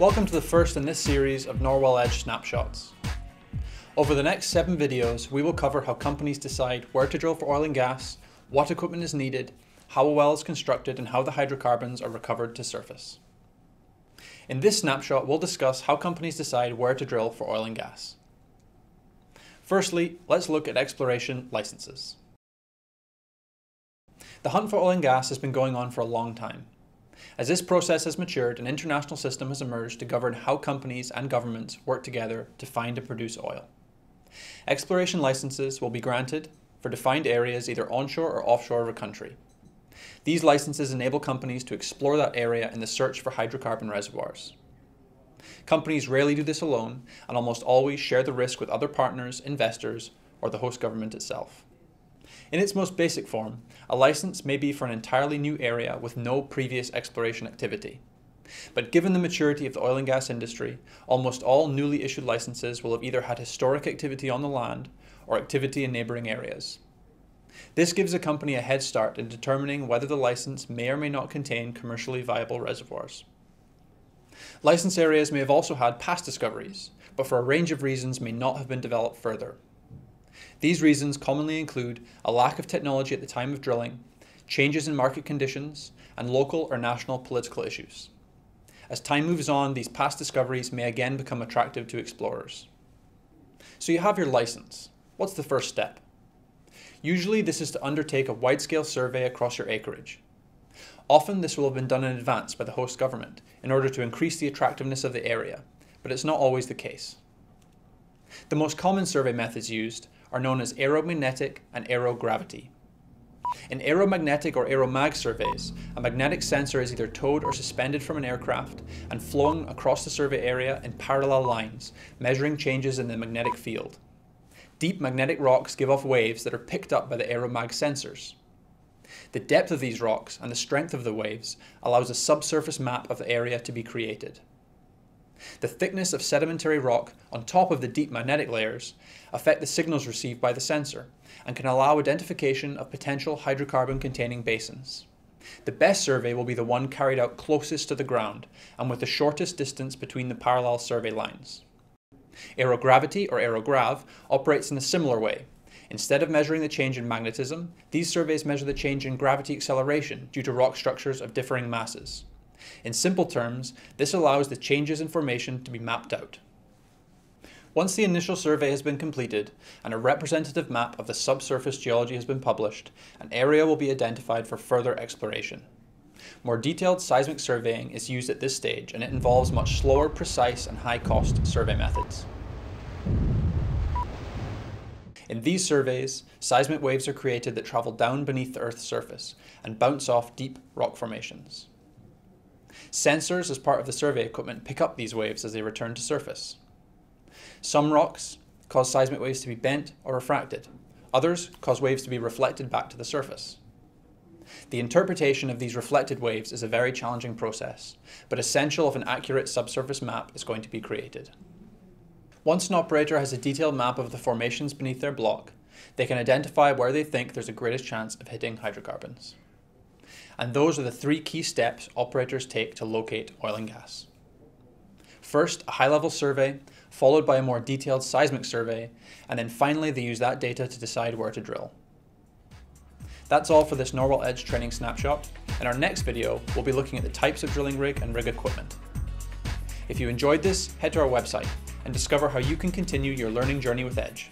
Welcome to the first in this series of Norwell Edge snapshots. Over the next 7 videos, we will cover how companies decide where to drill for oil and gas, what equipment is needed, how a well is constructed, and how the hydrocarbons are recovered to surface. In this snapshot, we'll discuss how companies decide where to drill for oil and gas. Firstly, let's look at exploration licenses. The hunt for oil and gas has been going on for a long time. As this process has matured, an international system has emerged to govern how companies and governments work together to find and produce oil. Exploration licenses will be granted for defined areas either onshore or offshore of a country. These licenses enable companies to explore that area in the search for hydrocarbon reservoirs. Companies rarely do this alone and almost always share the risk with other partners, investors, or the host government itself. In its most basic form, a license may be for an entirely new area with no previous exploration activity. But given the maturity of the oil and gas industry, almost all newly issued licenses will have either had historic activity on the land or activity in neighboring areas. This gives a company a head start in determining whether the license may or may not contain commercially viable reservoirs. License areas may have also had past discoveries, but for a range of reasons may not have been developed further. These reasons commonly include a lack of technology at the time of drilling, changes in market conditions, and local or national political issues. As time moves on, these past discoveries may again become attractive to explorers. So you have your license. What's the first step? Usually this is to undertake a wide-scale survey across your acreage. Often this will have been done in advance by the host government in order to increase the attractiveness of the area, but it's not always the case. The most common survey methods used are known as aeromagnetic and aerogravity. In aeromagnetic or aeromag surveys, a magnetic sensor is either towed or suspended from an aircraft and flown across the survey area in parallel lines, measuring changes in the magnetic field. Deep magnetic rocks give off waves that are picked up by the aeromag sensors. The depth of these rocks and the strength of the waves allows a subsurface map of the area to be created. The thickness of sedimentary rock on top of the deep magnetic layers affect the signals received by the sensor and can allow identification of potential hydrocarbon-containing basins. The best survey will be the one carried out closest to the ground and with the shortest distance between the parallel survey lines. Aerogravity, or aerograv, operates in a similar way. Instead of measuring the change in magnetism, these surveys measure the change in gravity acceleration due to rock structures of differing masses. In simple terms, this allows the changes in formation to be mapped out. Once the initial survey has been completed and a representative map of the subsurface geology has been published, an area will be identified for further exploration. More detailed seismic surveying is used at this stage, and it involves much slower, precise, and high-cost survey methods. In these surveys, seismic waves are created that travel down beneath the Earth's surface and bounce off deep rock formations. Sensors, as part of the survey equipment, pick up these waves as they return to surface. Some rocks cause seismic waves to be bent or refracted. Others cause waves to be reflected back to the surface. The interpretation of these reflected waves is a very challenging process, but essential if an accurate subsurface map is going to be created. Once an operator has a detailed map of the formations beneath their block, they can identify where they think there's the greatest chance of hitting hydrocarbons. And those are the 3 key steps operators take to locate oil and gas. First, a high-level survey, followed by a more detailed seismic survey, and then finally they use that data to decide where to drill. That's all for this Norwell Edge training snapshot. In our next video, we'll be looking at the types of drilling rig and rig equipment. If you enjoyed this, head to our website and discover how you can continue your learning journey with Edge.